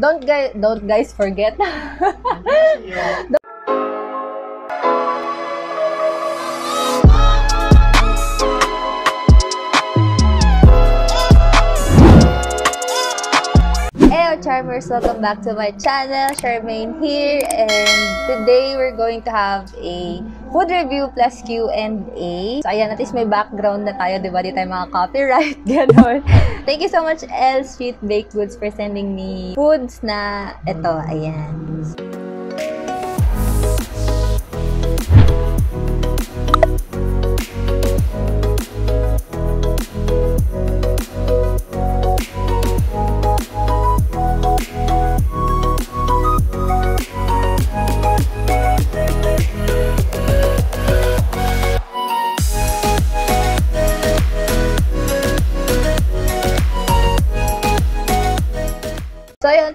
Don't guys forget. Charmers, welcome back to my channel. Charmaine here, and today we're going to have a food review plus Q&A. So ayan, at least may background na tayo, diba? Di tayo mga copyright, gano'n. Thank you so much, L Street Baked Goods, for sending me foods na eto, ayan.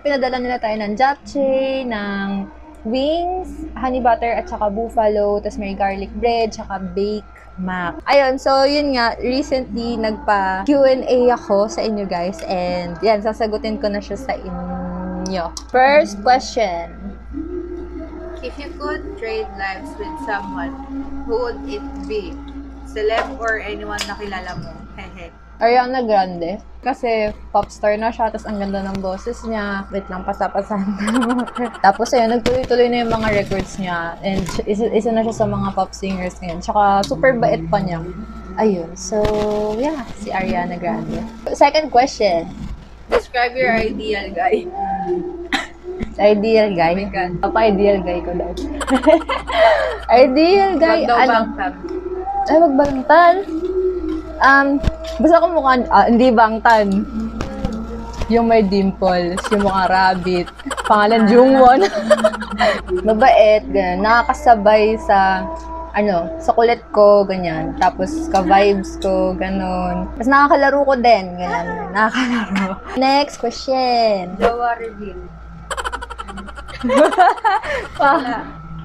Pinadala nila tayo ng japchae, ng wings, honey butter at saka buffalo, tapos may garlic bread, saka bake mac. Ayun, so yun nga, recently nagpa Q&A ako sa inyo guys, and yan, sasagutin ko na siya sa inyo. First question. If you could trade lives with someone, who would it be? Celeb or anyone na kilala mo? Hehe. Ariana Grande. Kasi popstar na siya, tapos ang ganda ng boses niya. Wait lang, pasapasan. Tapos ayun, nagtuloy-tuloy na yung mga records niya. And isa na siya sa mga pop singers ngayon. Tsaka super bait pa niya. Ayun, so yeah, si Ariana Grande. Second question. Describe your ideal guy. Ideal guy? Oh my God. Papa-ideal guy ko daw. Ideal guy. Wag daw bangtan. Ay, wag bangtan. Basta kung mukha, hindi bangtan. Yung may dimples, yung mukha rabbit, pangalan Jungwon. Mabait, ganyan. Nakakasabay sa, sa kulit ko, ganyan. Tapos, ka-vibes ko, ganun. Tapos, nakakalaro ko din, ganyan. Nakakalaro. Next question. Jowa reveal.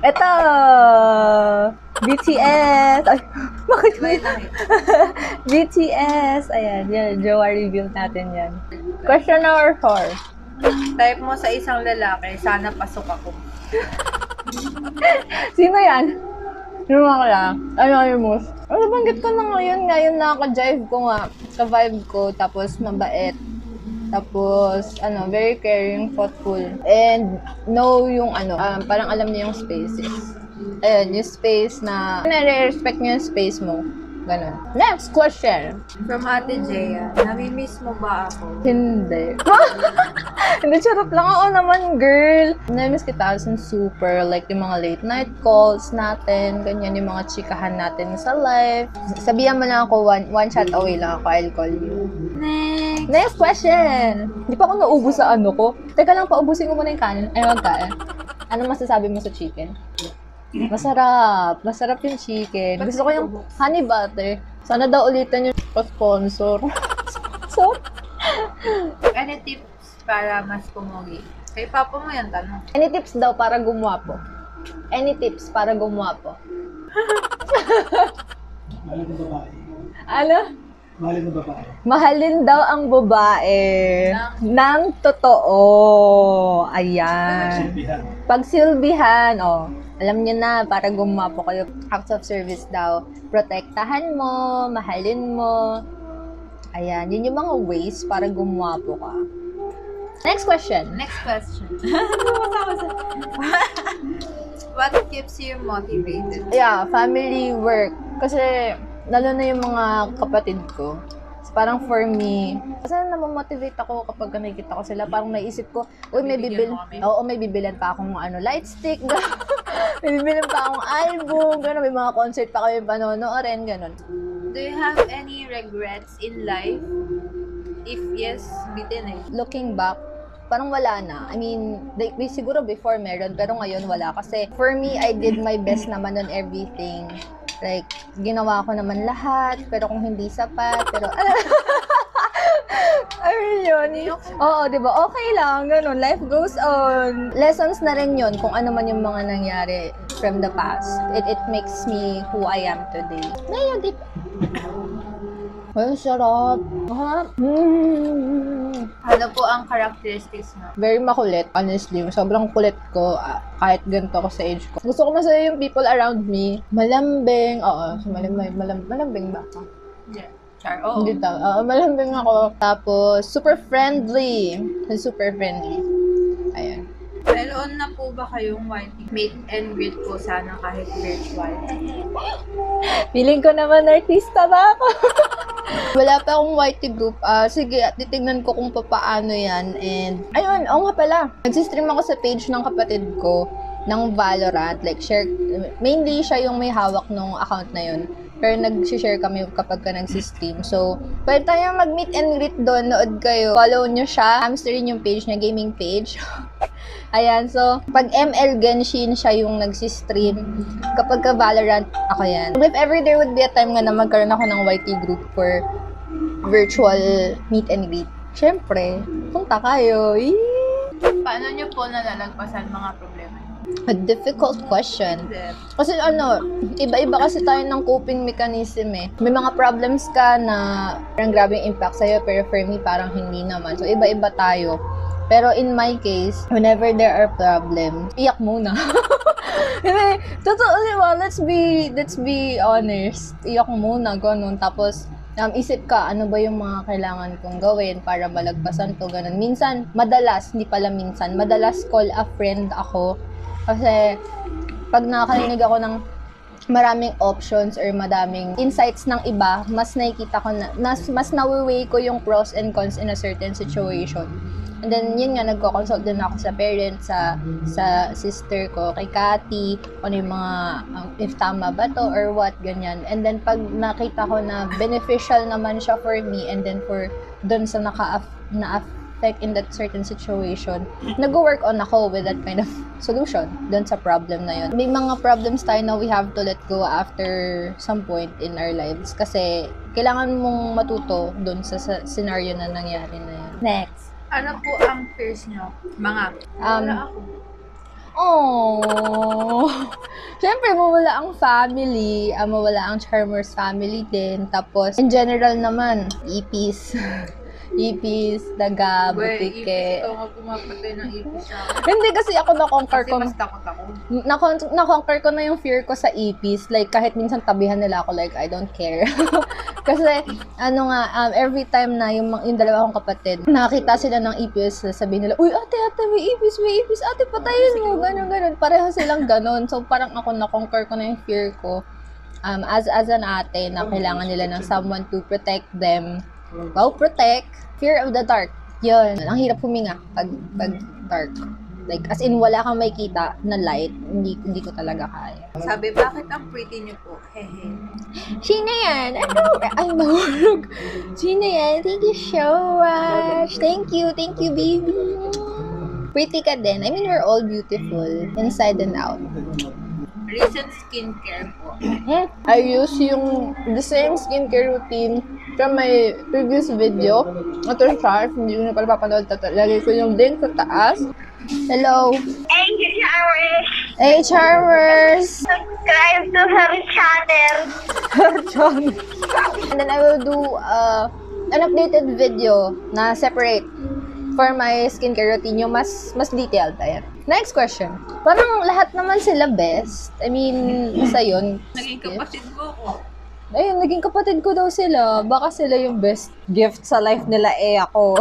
Eto! BTS! Ay, bakit mo yun? BTS! Ayan, yan. Jowa reveal natin yan. Question number 4. Type mo sa isang lalaki, sana pasok ako. Sino yan? Sino ka lang? Anonymous. Ano, banggit ko na ngayon nakaka-jive ko nga. Ka-vibe ko, tapos mabait. Tapos, very caring, thoughtful. And know yung parang alam niya yung spaces. Ayun, yung space na, nare-respect niya yung space mo. Ganun. Next question. From Ate Jeya, nami-miss mo ba ako? Hindi. Hindi, charot lang. Oo naman, girl. Nami-miss kita as in super. Like, yung mga late night calls natin, ganyan, yung mga chikahan natin sa life. Sabihan mo lang ako, one shot away lang ako. I'll call you. Next question. Hindi pa ako naubos sa ko. Teka lang, paubusin ko muna yung kanin. Ay, wag ka eh. Anong masasabi mo sa chicken? Masarap. Masarap yung chicken. Gusto ko yung honey butter. Sana daw ulitan yung sponsor. So, any tips para mas pumogi? Kay papa mo yan tanong. Any tips daw para gumwapo? Any tips para gumwapo? Mahalin ang babae. Ano? Mahalin ang babae. Mahalin daw ang babae. Nang totoo. Ayan. Pagsilbihan. Pagsilbihan, oh. Alam niyo na, para gumapo kayo, acts of service daw. Protektahan mo, mahalin mo. Ayan, yun yung mga ways para gumapo ka. Next question. Next question. What keeps you motivated? Yeah, family, work. Kasi, lalo na yung mga kapatid ko. Parang for me, kasi namamotivate ako kapag nakikita ko sila, parang naisip ko, uy, may bibilan pa akong light stick, may bibilan pa akong album, gano'n, may mga concert pa kami panonoorin, gano'n. Do you have any regrets in life? If yes, bitin eh. Looking back, parang wala na. I mean, siguro before meron, pero ngayon wala. Kasi for me, I did my best naman on everything. Like, ginawa ko naman lahat, pero kung hindi sapat, pero... Ayun yun. Oo, diba? Okay lang, ganun. Life goes on. Lessons na rin yun, kung ano man yung mga nangyari from the past. It makes me who I am today. Ngayon, Ay, sarap. Masarap. Ano po ang characteristics na? Very makulit, honestly. Sobrang kulit ko kahit ganito ako sa age ko. Gusto ko masaya yung people around me. Malambing. Oo, malambing ba ako? Yeah. Char. Oo. Hindi tao. Malambing ako. Tapos, super friendly. Super friendly. Ayan. Meron na po ba kayong meet and greet po sana kahit virtual? Feeling ko naman artista ba ako? Wala pa akong YT group. Sige, titignan ko kung paano yan. And, ayun, oo nga pala. Nagsistream ako sa page ng kapatid ko ng Valorant. Like, share, mainly siya yung may hawak ng account na yun. Pero nag-share kami kapag ka nagsistream. So, pwede tayo mag-meet and greet doon. Nood kayo. Follow nyo siya. Hamsterin yung page niya, gaming page. Ayan, so, pag ML Genshin, siya yung nagsistream. Kapag ka Valorant, ako yan. If ever there would be a time nga na magkaroon ako ng YT group for virtual meet and greet, syempre, punta kayo. Eee! Paano nyo po nalalagpasan mga problema? A difficult question. Kasi ano, iba-iba kasi tayo ng coping mechanism eh. May mga problems ka na parang grabing impact sa'yo, pero for me, parang hindi naman. So, iba-iba tayo. Pero in my case, whenever there are problems, iyak muna. Totoo, diba? Let's be honest. Iyak muna, ganun. Tapos, isip ka, ano ba yung mga kailangan kong gawin para malagpasan to, ganun. Minsan, madalas call a friend ako. Kasi, pag nakakarinig ako ng maraming options or madaming insights ng iba, mas nakikita ko na, mas nawiweigh ko yung pros and cons in a certain situation. And then, yun nga, nagko-consult din ako sa parents, sa sister ko, kay Cathy, ano yung mga, if tama ba to or what, ganyan. And then, pag nakita ko na beneficial naman siya for me and then for dun sa naka-affect in that certain situation, nag-work on ako with that kind of solution dun sa problem na yun. May mga problems tayo na we have to let go after some point in our lives kasi kailangan mong matuto dun sa scenario na nangyari na yun. Next. Ano po ang fears nyo? Mga, wala ako. Oh, siyempre, mawala ang family, mawala ang Charmer's family din. Tapos, in general naman, ipis. Ipis, daga, butike. Ipis ito, huwag pumapatay ng ipis siya. Hindi kasi ako na-conquer ko. Kasi mas takot ako. Na-conquer ko na yung fear ko sa ipis. Like, kahit minsan tabihan nila ako, like, I don't care. Kasi, ano nga, every time na yung dalawa kong kapatid, nakakita sila ng ipis, sabihin nila, uy, ate, may ipis, ate, patayin mo, ganun. Pareho silang ganun. So, parang ako na-conquer ko na yung fear ko. As an ate, na kailangan nila ng someone to protect them. Wow, protect. Fear of the dark. Yun. Ang hirap huminga pag dark. Like, as in, wala kang makikita na light. Hindi ko talaga kaya. Sabi, bakit ang pretty niyo po? Hehe. Sino yan? Ay, mahulog. Sino yan? Thank you so much. Thank you, baby. Pretty ka din. I mean, we're all beautiful. Inside and out. Recent skincare po. I use the same skincare routine from my previous video. Ito siya, hindi ko na pala papanood. Lagay ko yung link sa taas. Hello! Hey, Charmers! Hey, Charmers! Subscribe to her channel! Her channel! And then I will do an updated video na separate for my skincare routine, yung mas detailed. Ayan. Next question. Parang lahat naman sila best. I mean, isa yun. Naging kapatid ko ko. Ayun, naging kapatid ko daw sila. Baka sila yung best gift sa life nila eh ako.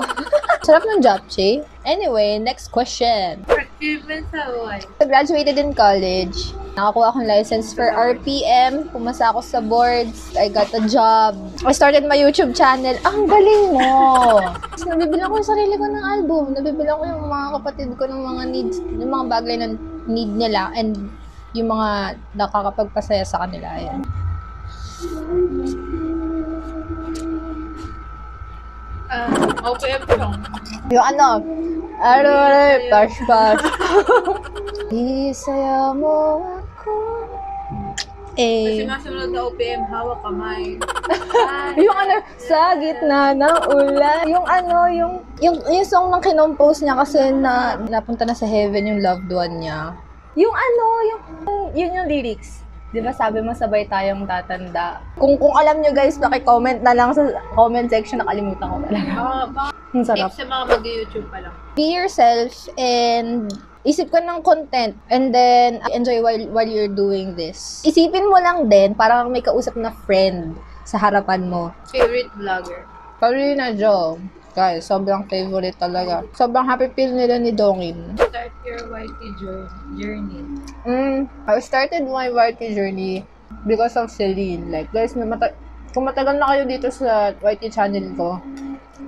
Sarap ng japchae. Anyway, next question. Achievement sa buhay. Graduated in college. Nakakuha akong license for RPM. Pumasa ako sa boards. I got a job. I started my YouTube channel. Ang galing mo! Nabibilang ko yung sarili ko ng album. Nabibilang ko yung mga kapatid ko ng mga needs, yung mga bagay na need nila and yung mga nakakapagpasaya sa kanila. Ayan. OPM song. Yung ano? Aray, bash. Isaya mo ako. Eh. Kasi masunod na OPM, hawak kamay. Yung ano, sa gitna ng ulan. Yung ano, yung song ng kinompose niya kasi na napunta na sa heaven yung loved one niya. Yung ano, yun yung lyrics. Di ba sabi mo sabay tayong tatanda? Kung alam nyo guys, pakicomment na lang sa comment section, nakalimutan ko talaga. Ang sarap. Tips sa mga mag-YouTube pa lang. Be yourself and isip ka ng content and then enjoy while you're doing this. Isipin mo lang din, parang may kausap na friend sa harapan mo. Favorite vlogger? Karina Jo. Guys, sobrang favorite talaga. Sobrang happy feel nila ni Dongin. Start your YT journey. I started my YT journey because of Celine. Like, guys, kung matagal na kayo dito sa YT channel ko,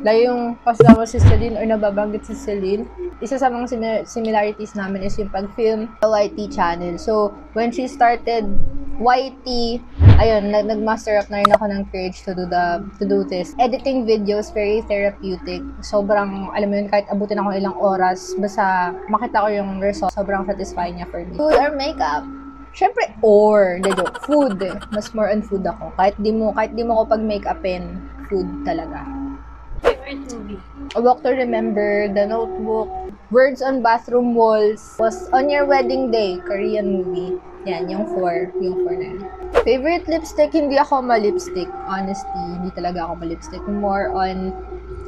like yung kasama si Celine or nababanggit si Celine, isa sa mga similarities namin is yung pag-film sa YT channel. So, when she started YT, ayun, nag-master up na rin ako ng courage to do this. Editing videos, very therapeutic. Sobrang, alam mo yun, kahit abutin ako ilang oras, basta makita ko yung result, sobrang satisfying niya for me. Food or makeup? Siyempre, food. Mas more on food ako. Kahit di mo ko pag-makeupin, food talaga. Favorite movie? A Walk to Remember, The Notebook, Words on Bathroom Walls, was On Your Wedding Day, Korean movie. Yan, yung four na yun. Favorite lipstick, hindi ako ma-lipstick. Honestly, hindi talaga ako ma-lipstick. More on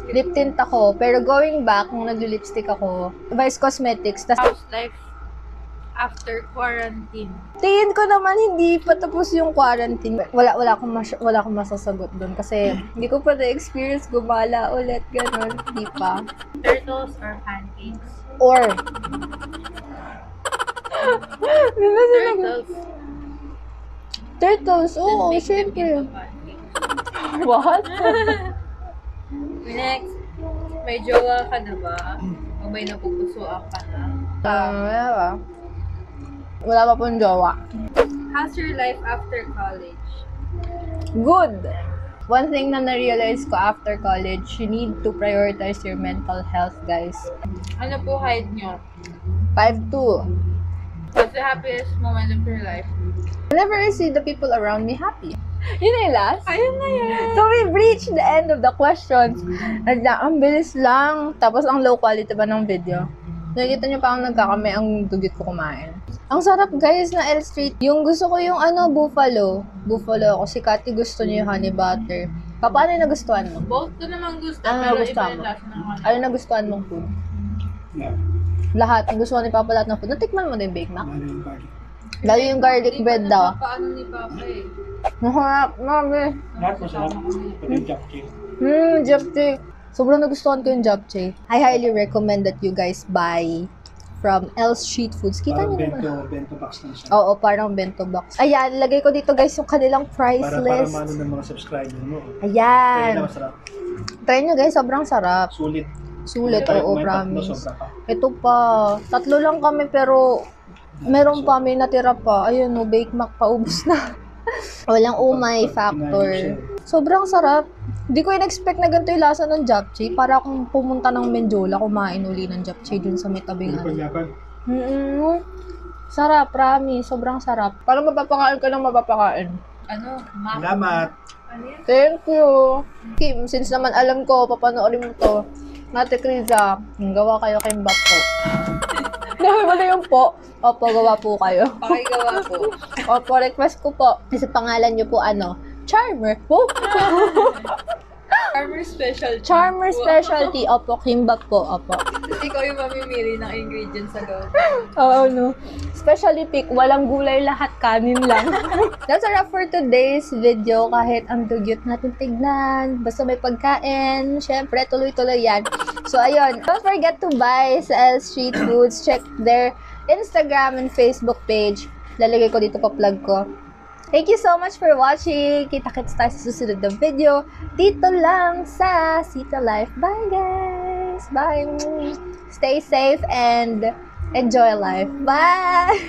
lip tint ako. Pero going back, nung nag-lipstick ako, Vice Cosmetics. How's life after quarantine? Tingin ko naman, hindi pa tapos yung quarantine. Wala akong masasagot doon kasi hindi ko pa na-experience gumala ulit, ganun. Hindi pa. Turtles or pancakes? Or. Turtles, oo, syempre. What? Next, may jowa ka na ba? O may napupusuan ka na? Wala pa pong jowa. How's your life after college? Good! One thing na na-realize ko after college, you need to prioritize your mental health, guys. Ano po height nyo? 5'2". What's the happiest moment of your life? Whenever I see the people around me happy. Yun na yung last. Ayun na yun. So we've reached the end of the questions. Ang bilis lang. Tapos ang low quality ba ng video? Nakikita nyo pa akong nagkakamay, ang dugit ko kumain. Ang sarap guys na L Street. Yung gusto ko yung buffalo. Buffalo ako. Si Kati gusto niya yung honey butter. Paano yung nagustuhan mo? Both ko naman gusto. Ano nagustuhan mo? Ano nagustuhan mong food? Yeah. Lahat. Ang gusto ko ni Papa lahat ng food. Natikman mo na yung Big Mac? Lalo yung garlic bread daw. Paano ni Papa eh? Maharap, mami. Lahat masarap. Japchae. Japchae. Sobrang nagustuhan ko yung japchae. I highly recommend that you guys buy from L Street Foods. Kita niyo naman. Parang bento box lang siya. Oo, parang bento box. Ayan, lagay ko dito guys yung kanilang price list. Para mano ng mga subscriber mo. Ayan. Try nyo guys, sobrang sarap. Sulit, oo, promise. Ito pa. 3 lang kami pero meron pa, may natira pa. Ayun, no, Bake Mac pa, ubos na. Walang umay factor. Sobrang sarap. Hindi ko in-expect na ganito yung lasa ng japchae. Para akong pumunta ng Benjola, kumain uli ng japchae dun sa may tabing. Sarap, promise. Sobrang sarap. Parang mapapakain ka ng mapapakain. Salamat. Thank you. Kim, since naman alam ko, papanoorin mo to. Ate Krista, gawa kayo kayong bak po. Dami ba na yung po? Opo, gawa po kayo. Pakigawa po. Opo, request ko po. Sa pangalan nyo po, Charmer po. Charmer specialty. Charmer specialty. Opo, kimbap po. Opo. Ikaw yung mamimili ng ingredients sa loob. Oo, no. Specially pick, walang gulay, lahat kanin lang. That's a wrap for today's video. Kahit ang dugyot natin tignan, basta may pagkain, syempre, tuloy-tuloy yan. So, ayun. Don't forget to buy sa L Street Foods. Check their Instagram and Facebook page. Lalagay ko dito pa plug ko. Thank you so much for watching. Kita-kits tayo sa susunod na video. Dito lang sa CT Life. Bye, guys! Bye! Stay safe and enjoy life. Bye!